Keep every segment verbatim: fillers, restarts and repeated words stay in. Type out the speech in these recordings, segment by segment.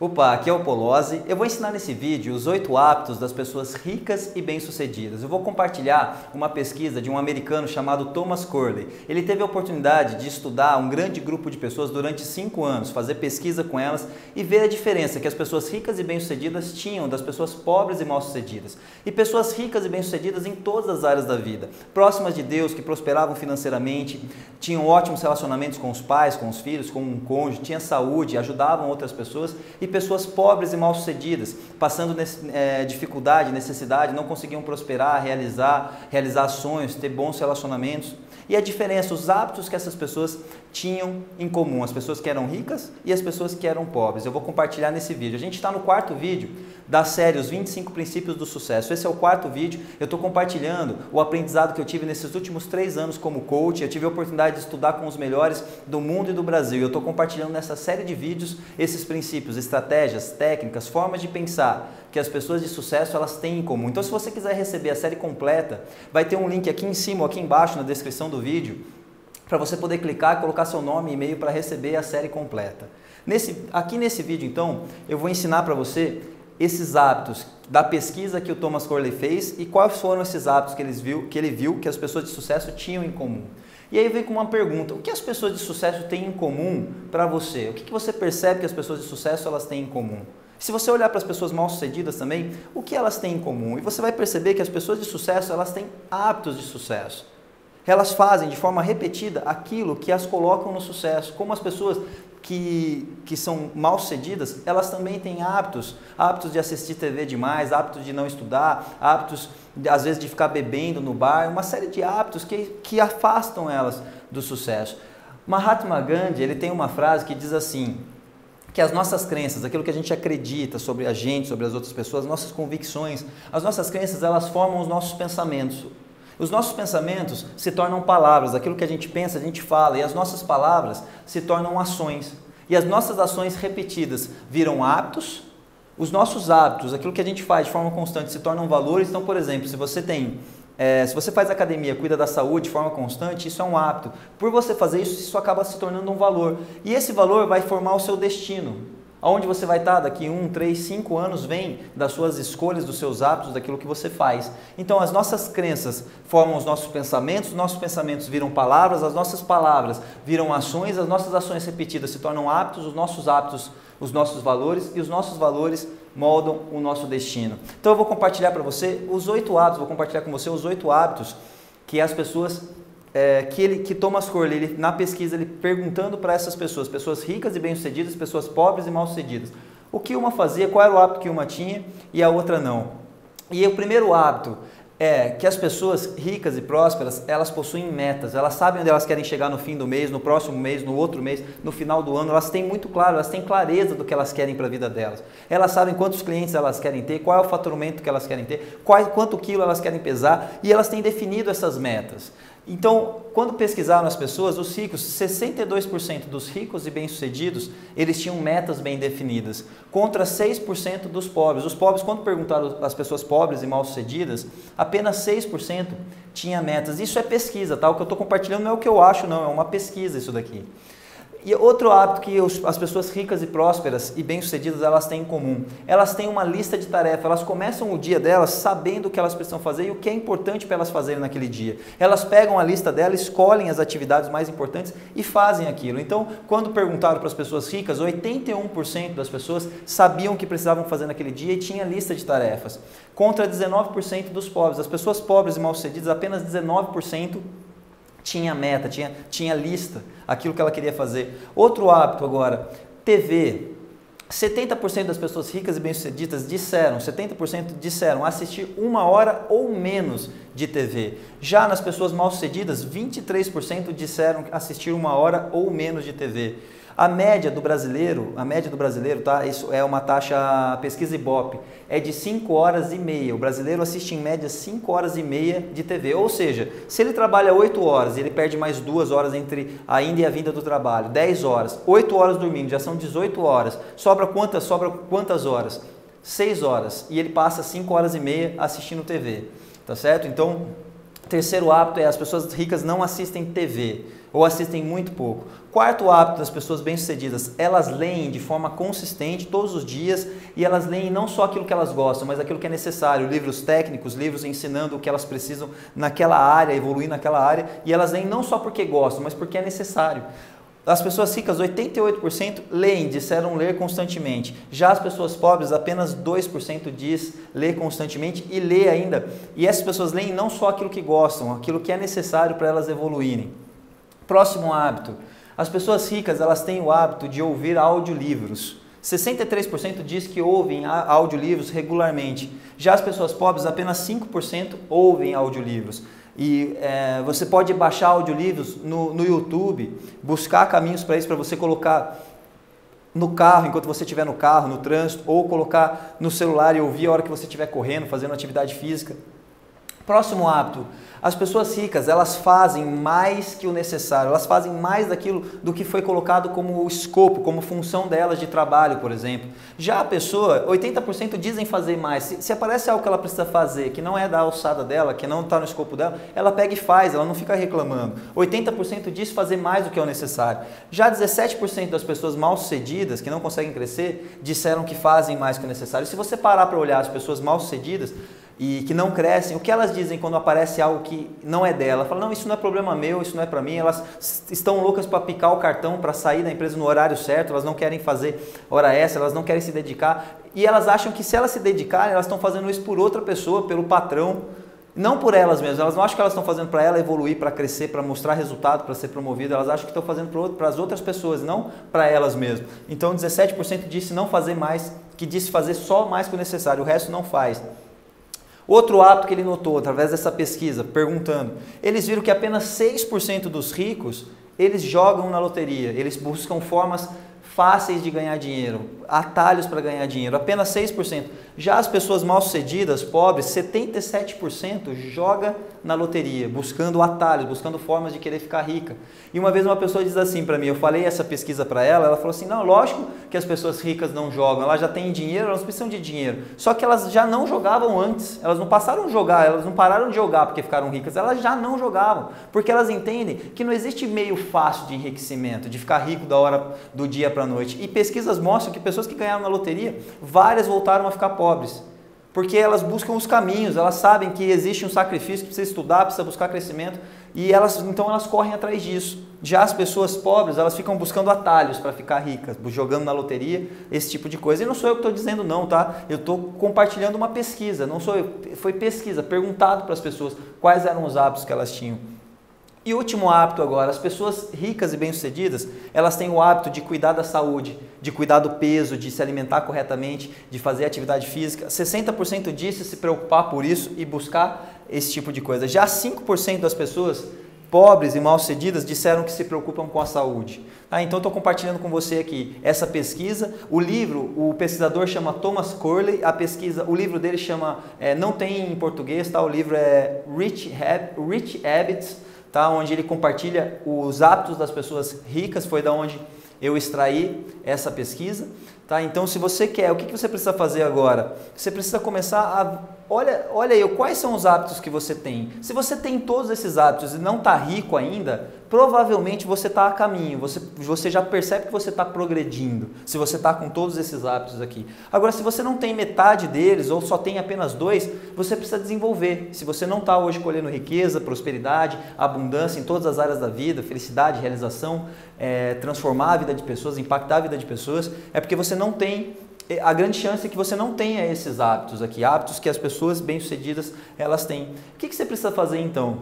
Opa, aqui é o Polozi. Eu vou ensinar nesse vídeo os oito hábitos das pessoas ricas e bem-sucedidas. Eu vou compartilhar uma pesquisa de um americano chamado Thomas Corley. Ele teve a oportunidade de estudar um grande grupo de pessoas durante cinco anos, fazer pesquisa com elas e ver a diferença que as pessoas ricas e bem-sucedidas tinham das pessoas pobres e mal-sucedidas. E pessoas ricas e bem-sucedidas em todas as áreas da vida, próximas de Deus, que prosperavam financeiramente, tinham ótimos relacionamentos com os pais, com os filhos, com um cônjuge, tinham saúde, ajudavam outras pessoas, e pessoas pobres e mal-sucedidas, passando é, dificuldade, necessidade, não conseguiam prosperar, realizar, realizar sonhos, ter bons relacionamentos. E a diferença, os hábitos que essas pessoas tinham em comum, as pessoas que eram ricas e as pessoas que eram pobres. Eu vou compartilhar nesse vídeo. A gente está no quarto vídeo da série Os vinte e cinco Princípios do Sucesso. Esse é o quarto vídeo. Eu estou compartilhando o aprendizado que eu tive nesses últimos três anos como coach. Eu tive a oportunidade de estudar com os melhores do mundo e do Brasil. Eu estou compartilhando nessa série de vídeos esses princípios, estratégias, técnicas, formas de pensar que as pessoas de sucesso elas têm em comum. Então, se você quiser receber a série completa, vai ter um link aqui em cima ou aqui embaixo na descrição do vídeo, para você poder clicar e colocar seu nome e e-mail para receber a série completa. Nesse, aqui nesse vídeo, então, eu vou ensinar para você esses hábitos da pesquisa que o Thomas Corley fez e quais foram esses hábitos que ele viu que, ele viu que as pessoas de sucesso tinham em comum. E aí vem com uma pergunta: o que as pessoas de sucesso têm em comum para você? O que, que você percebe que as pessoas de sucesso elas têm em comum? Se você olhar para as pessoas mal-sucedidas também, o que elas têm em comum? E você vai perceber que as pessoas de sucesso elas têm hábitos de sucesso. Elas fazem de forma repetida aquilo que as colocam no sucesso. Como as pessoas que, que são mal-sucedidas, elas também têm hábitos. Hábitos de assistir T V demais, hábitos de não estudar, hábitos, às vezes, de ficar bebendo no bar. Uma série de hábitos que, que afastam elas do sucesso. Mahatma Gandhi, ele tem uma frase que diz assim, que as nossas crenças, aquilo que a gente acredita sobre a gente, sobre as outras pessoas, nossas convicções, as nossas crenças, elas formam os nossos pensamentos. Os nossos pensamentos se tornam palavras, aquilo que a gente pensa, a gente fala, e as nossas palavras se tornam ações. E as nossas ações repetidas viram hábitos, os nossos hábitos, aquilo que a gente faz de forma constante, se tornam valores. Então, por exemplo, se você tem... É, se você faz academia, cuida da saúde de forma constante, isso é um hábito. Por você fazer isso, isso acaba se tornando um valor. E esse valor vai formar o seu destino. Aonde você vai estar daqui um, três, cinco anos vem das suas escolhas, dos seus hábitos, daquilo que você faz. Então, as nossas crenças formam os nossos pensamentos, os nossos pensamentos viram palavras, as nossas palavras viram ações, as nossas ações repetidas se tornam hábitos, os nossos hábitos, os nossos valores, e os nossos valores moldam o nosso destino. Então, eu vou compartilhar para você os oito hábitos, vou compartilhar com você os oito hábitos que as pessoas... É, que, ele, que Thomas Corley, ele, na pesquisa, ele perguntando para essas pessoas, pessoas ricas e bem-sucedidas, pessoas pobres e mal-sucedidas, o que uma fazia, qual era o hábito que uma tinha e a outra não. E o primeiro hábito é que as pessoas ricas e prósperas, elas possuem metas, elas sabem onde elas querem chegar no fim do mês, no próximo mês, no outro mês, no final do ano, elas têm muito claro, elas têm clareza do que elas querem para a vida delas. Elas sabem quantos clientes elas querem ter, qual é o faturamento que elas querem ter, qual, quanto quilo elas querem pesar, e elas têm definido essas metas. Então, quando pesquisaram as pessoas, os ricos, sessenta e dois por cento dos ricos e bem-sucedidos, eles tinham metas bem definidas, contra seis por cento dos pobres. Os pobres, quando perguntaram às pessoas pobres e mal-sucedidas, apenas seis por cento tinha metas. Isso é pesquisa, tá? O que eu estou compartilhando não é o que eu acho, não, é uma pesquisa isso daqui. E outro hábito que as pessoas ricas e prósperas e bem-sucedidas elas têm em comum, elas têm uma lista de tarefas, elas começam o dia delas sabendo o que elas precisam fazer e o que é importante para elas fazerem naquele dia. Elas pegam a lista dela, escolhem as atividades mais importantes e fazem aquilo. Então, quando perguntaram para as pessoas ricas, oitenta e um por cento das pessoas sabiam o que precisavam fazer naquele dia e tinha lista de tarefas, contra dezenove por cento dos pobres. As pessoas pobres e mal-sucedidas, apenas dezenove por cento tinha meta, tinha, tinha lista, aquilo que ela queria fazer. Outro hábito agora, T V. setenta por cento das pessoas ricas e bem-sucedidas disseram, setenta por cento disseram assistir uma hora ou menos de T V. Já nas pessoas mal-sucedidas, vinte e três por cento disseram assistir uma hora ou menos de T V. A média do brasileiro, a média do brasileiro, tá? Isso é uma taxa, pesquisa Ibope, é de cinco horas e meia. O brasileiro assiste em média cinco horas e meia de T V. Ou seja, se ele trabalha oito horas, ele perde mais duas horas entre a ida e a vinda do trabalho, dez horas, oito horas dormindo, já são dezoito horas. Sobra quantas, sobra quantas horas? seis horas. E ele passa cinco horas e meia assistindo T V, tá certo? Então, Terceiro hábito é as pessoas ricas não assistem T V, ou assistem muito pouco. Quarto hábito das pessoas bem-sucedidas, elas leem de forma consistente todos os dias, e elas leem não só aquilo que elas gostam, mas aquilo que é necessário, livros técnicos, livros ensinando o que elas precisam naquela área, evoluir naquela área, e elas leem não só porque gostam, mas porque é necessário. As pessoas ricas, oitenta e oito por cento leem, disseram ler constantemente. Já as pessoas pobres, apenas dois por cento diz ler constantemente e lê ainda. E essas pessoas leem não só aquilo que gostam, aquilo que é necessário para elas evoluírem. Próximo hábito. As pessoas ricas, elas têm o hábito de ouvir audiolivros. sessenta e três por cento diz que ouvem audiolivros regularmente. Já as pessoas pobres, apenas cinco por cento ouvem audiolivros. E é, você pode baixar audiolivros no, no YouTube, buscar caminhos para isso, para você colocar no carro, enquanto você estiver no carro, no trânsito, ou colocar no celular e ouvir a hora que você estiver correndo, fazendo atividade física. Próximo hábito, as pessoas ricas, elas fazem mais que o necessário, elas fazem mais daquilo do que foi colocado como escopo, como função delas de trabalho, por exemplo. Já a pessoa, oitenta por cento dizem fazer mais, se, se aparece algo que ela precisa fazer, que não é da alçada dela, que não está no escopo dela, ela pega e faz, ela não fica reclamando. oitenta por cento diz fazer mais do que é o necessário. Já dezessete por cento das pessoas mal-sucedidas, que não conseguem crescer, disseram que fazem mais que o necessário. Se você parar para olhar as pessoas mal-sucedidas, e que não crescem, o que elas dizem quando aparece algo que não é dela? Fala, não, isso não é problema meu, isso não é para mim, elas estão loucas para picar o cartão, para sair da empresa no horário certo, elas não querem fazer hora extra, elas não querem se dedicar, e elas acham que se elas se dedicarem, elas estão fazendo isso por outra pessoa, pelo patrão, não por elas mesmas, elas não acham que elas estão fazendo para ela evoluir, para crescer, para mostrar resultado, para ser promovida, elas acham que estão fazendo para as outras pessoas, não para elas mesmas. Então dezessete por cento disse não fazer mais, que disse fazer só mais que o necessário, o resto não faz. Outro hábito que ele notou através dessa pesquisa, perguntando, eles viram que apenas seis por cento dos ricos, eles jogam na loteria, eles buscam formas fáceis de ganhar dinheiro, atalhos para ganhar dinheiro, apenas seis por cento. Já as pessoas mal-sucedidas, pobres, setenta e sete por cento joga na loteria, buscando atalhos, buscando formas de querer ficar rica. E uma vez uma pessoa diz assim para mim, eu falei essa pesquisa para ela, ela falou assim, não, lógico que as pessoas ricas não jogam, elas já têm dinheiro, elas precisam de dinheiro, só que elas já não jogavam antes, elas não passaram a jogar, elas não pararam de jogar porque ficaram ricas, elas já não jogavam, porque elas entendem que não existe meio fácil de enriquecimento, de ficar rico da hora do dia para a noite. E pesquisas mostram que pessoas que ganharam na loteria, várias voltaram a ficar pobres. Porque elas buscam os caminhos, elas sabem que existe um sacrifício, que precisa estudar, precisa buscar crescimento, e elas, então elas correm atrás disso. Já as pessoas pobres, elas ficam buscando atalhos para ficar ricas, jogando na loteria, esse tipo de coisa. E não sou eu que estou dizendo não, tá? Eu estou compartilhando uma pesquisa, não sou eu, foi pesquisa, perguntado para as pessoas quais eram os hábitos que elas tinham. E último hábito agora, as pessoas ricas e bem-sucedidas, elas têm o hábito de cuidar da saúde, de cuidar do peso, de se alimentar corretamente, de fazer atividade física. sessenta por cento disse se preocupar por isso e buscar esse tipo de coisa. Já cinco por cento das pessoas pobres e mal-sucedidas disseram que se preocupam com a saúde. Ah, então estou compartilhando com você aqui essa pesquisa. O livro, o pesquisador chama Thomas Corley, a pesquisa, o livro dele chama, é, não tem em português, tá? O livro é Rich, Hab, Rich Habits, tá? Onde ele compartilha os hábitos das pessoas ricas, foi da onde eu extraí essa pesquisa. Tá? Então, se você quer, o que você precisa fazer agora? Você precisa começar a... Olha, olha aí, quais são os hábitos que você tem? Se você tem todos esses hábitos e não está rico ainda, provavelmente você está a caminho, você, você já percebe que você está progredindo, se você está com todos esses hábitos aqui. Agora, se você não tem metade deles ou só tem apenas dois, você precisa desenvolver. Se você não está hoje colhendo riqueza, prosperidade, abundância em todas as áreas da vida, felicidade, realização, é, transformar a vida de pessoas, impactar a vida de pessoas, é porque você não tem... A grande chance é que você não tenha esses hábitos aqui, hábitos que as pessoas bem-sucedidas elas têm. O que você precisa fazer então?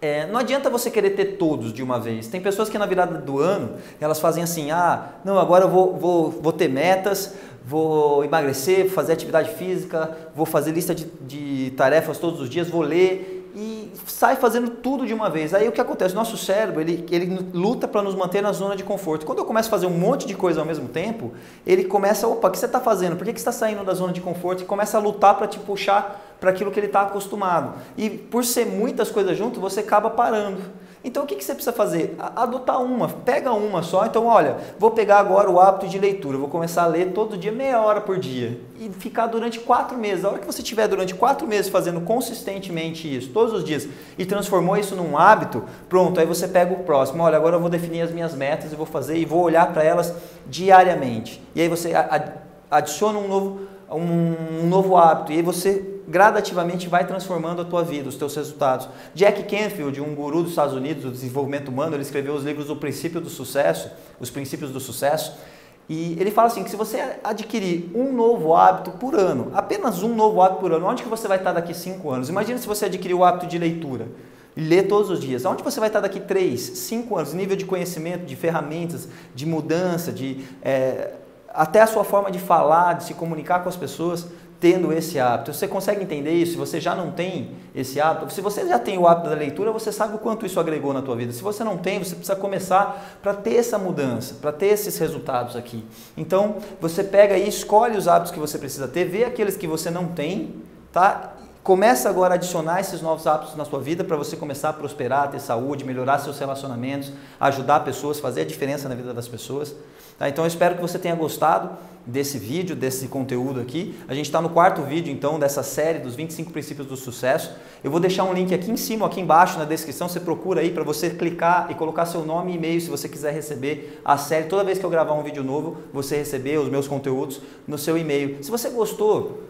É, não adianta você querer ter todos de uma vez. Tem pessoas que na virada do ano, elas fazem assim, ah, não, agora eu vou, vou, vou ter metas, vou emagrecer, vou fazer atividade física, vou fazer lista de, de tarefas todos os dias, vou ler... E sai fazendo tudo de uma vez. Aí o que acontece? Nosso cérebro, ele, ele luta para nos manter na zona de conforto. Quando eu começo a fazer um monte de coisa ao mesmo tempo, ele começa, opa, o que você está fazendo? Por que você está saindo da zona de conforto? E começa a lutar para te puxar para aquilo que ele está acostumado. E por ser muitas coisas junto, você acaba parando. Então, o que, que você precisa fazer? Adotar uma, pega uma só. Então, olha, vou pegar agora o hábito de leitura, vou começar a ler todo dia, meia hora por dia, e ficar durante quatro meses. A hora que você tiver durante quatro meses fazendo consistentemente isso, todos os dias, e transformou isso num hábito, pronto, aí você pega o próximo. Olha, agora eu vou definir as minhas metas e vou fazer, e vou olhar para elas diariamente. E aí você adiciona um novo, um, um novo hábito, e aí você gradativamente vai transformando a tua vida, os teus resultados. Jack Canfield, um guru dos Estados Unidos, do desenvolvimento humano, ele escreveu os livros O Princípio do Sucesso, Os Princípios do Sucesso, e ele fala assim, que se você adquirir um novo hábito por ano, apenas um novo hábito por ano, onde que você vai estar daqui cinco anos? Imagina se você adquirir o hábito de leitura, ler todos os dias. Onde você vai estar daqui três, cinco anos? Nível de conhecimento, de ferramentas, de mudança, de é, até a sua forma de falar, de se comunicar com as pessoas, tendo esse hábito. Você consegue entender isso? Se você já não tem esse hábito, se você já tem o hábito da leitura, você sabe o quanto isso agregou na tua vida. Se você não tem, você precisa começar para ter essa mudança, para ter esses resultados aqui. Então, você pega e escolhe os hábitos que você precisa ter, vê aqueles que você não tem, tá? Começa agora a adicionar esses novos hábitos na sua vida para você começar a prosperar, ter saúde, melhorar seus relacionamentos, ajudar pessoas, fazer a diferença na vida das pessoas. Tá? Então eu espero que você tenha gostado desse vídeo, desse conteúdo aqui. A gente está no quarto vídeo então dessa série dos vinte e cinco princípios do sucesso. Eu vou deixar um link aqui em cima, aqui embaixo na descrição, você procura aí para você clicar e colocar seu nome e e-mail se você quiser receber a série. Toda vez que eu gravar um vídeo novo, você receber os meus conteúdos no seu e-mail. Se você gostou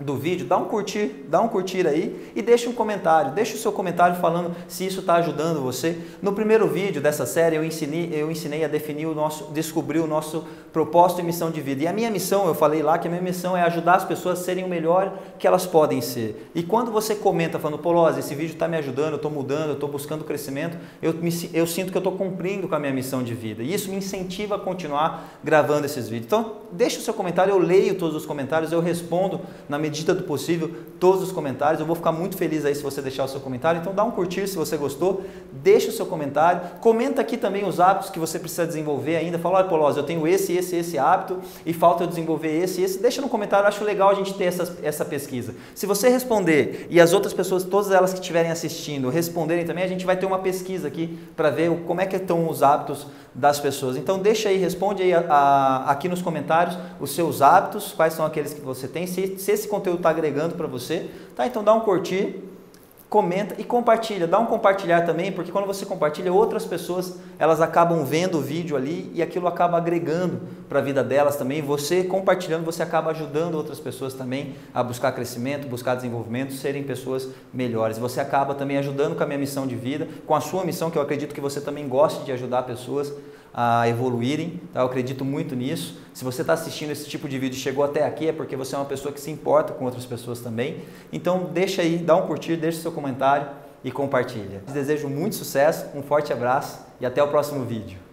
do vídeo, dá um curtir, dá um curtir aí e deixa um comentário, deixa o seu comentário falando se isso está ajudando você. No primeiro vídeo dessa série eu ensinei, eu ensinei a definir o nosso, descobrir o nosso propósito e missão de vida. E a minha missão, eu falei lá que a minha missão é ajudar as pessoas a serem o melhor que elas podem ser. E quando você comenta falando, Polozi, esse vídeo está me ajudando, eu estou mudando, eu estou buscando crescimento, eu, me, eu sinto que eu estou cumprindo com a minha missão de vida. E isso me incentiva a continuar gravando esses vídeos. Então, deixa o seu comentário, eu leio todos os comentários, eu respondo na medida medida do possível todos os comentários. Eu vou ficar muito feliz aí se você deixar o seu comentário. Então dá um curtir se você gostou, deixa o seu comentário, comenta aqui também os hábitos que você precisa desenvolver ainda. Fala, olha, Polozi, eu tenho esse, esse, esse hábito e falta eu desenvolver esse, esse. Deixa no comentário, eu acho legal a gente ter essa, essa pesquisa. Se você responder e as outras pessoas, todas elas que estiverem assistindo, responderem também, a gente vai ter uma pesquisa aqui para ver como é que estão os hábitos das pessoas. Então deixa aí, responde aí a, a, aqui nos comentários os seus hábitos, quais são aqueles que você tem, se, se esse conteúdo está agregando para você, tá? Então dá um curtir, comenta e compartilha, dá um compartilhar também, porque quando você compartilha, outras pessoas, elas acabam vendo o vídeo ali e aquilo acaba agregando para a vida delas também. Você compartilhando, você acaba ajudando outras pessoas também a buscar crescimento, buscar desenvolvimento, serem pessoas melhores. Você acaba também ajudando com a minha missão de vida, com a sua missão, que eu acredito que você também goste de ajudar pessoas a evoluírem, tá? Eu acredito muito nisso. Se você está assistindo esse tipo de vídeo e chegou até aqui, é porque você é uma pessoa que se importa com outras pessoas também. Então deixa aí, dá um curtir, deixa o seu comentário e compartilha. Desejo muito sucesso, um forte abraço e até o próximo vídeo.